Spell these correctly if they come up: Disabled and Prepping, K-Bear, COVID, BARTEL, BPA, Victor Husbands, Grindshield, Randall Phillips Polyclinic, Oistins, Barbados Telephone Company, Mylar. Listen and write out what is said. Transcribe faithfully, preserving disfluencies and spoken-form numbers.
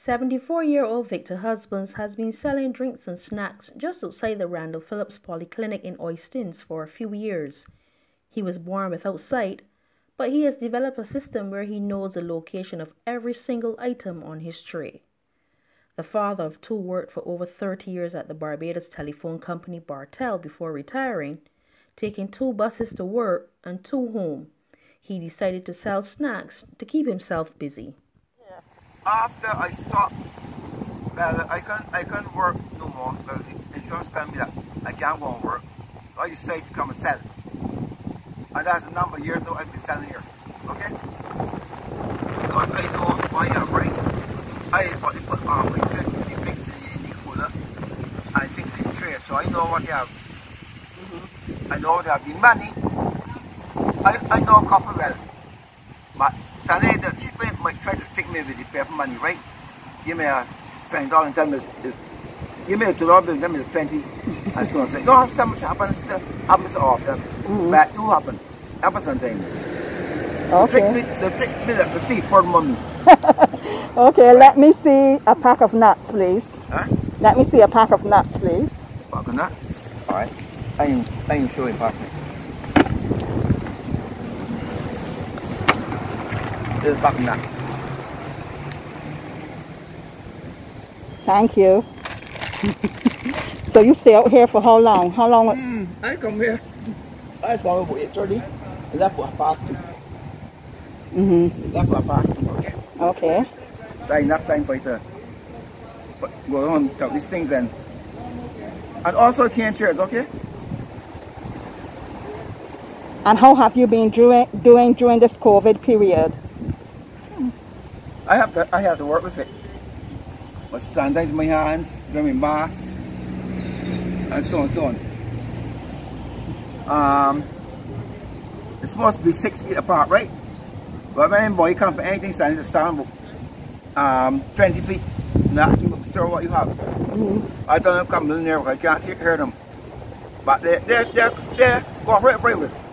seventy-four-year-old Victor Husbands has been selling drinks and snacks just outside the Randall Phillips Polyclinic in Oistins for a few years. He was born without sight, but he has developed a system where he knows the location of every single item on his tray. The father of two worked for over thirty years at the Barbados Telephone Company BARTEL before retiring, taking two buses to work and two home. He decided to sell snacks to keep himself busy. After I stopped, well, I can't, I can't work no more. Well, insurance tell me that I can't go and work. So I decided to come and sell. And that's the number of years now I've been selling here. Okay? Because I know why I'm right. I put the put on my things in the cooler and things in the tray. So I know what they have. Mm-hmm. I know there have been money. I, I know copper well. My salary, the people might try to take me with the paper money, right? Give me a twenty dollars and tell me it's, it's give me a two dollar bill, give me the twenty and so on. So no, so much happens happens often. Mm-hmm. But do happen. Happens sometimes. Okay. They take me they take me like the sea for money. Okay, right. Let me see a pack of nuts, please. Huh? Let me see a pack of nuts, please. A pack of nuts? Alright. I am I am showing pack. Back nuts. Thank you. So you stay out here for how long? How long? Mm, I come here. I just come over eight thirty. Left for past two. Mm-hmm. Left for past two. Okay. Okay. That's enough time for it to go on talk these things then. And also can chairs, okay? And how have you been doing doing during this COVID period? I have to, I have to work with it. But sometimes my hands, then my mask, and so on, so on. Um, it's supposed to be six feet apart, right? But when anybody comes for anything, so I need to stand um, twenty feet. And ask them, sir, what you have. Mm-hmm. I don't know, come in there, I can't see, hear them. But they're, they're, they're, they're cooperating with it.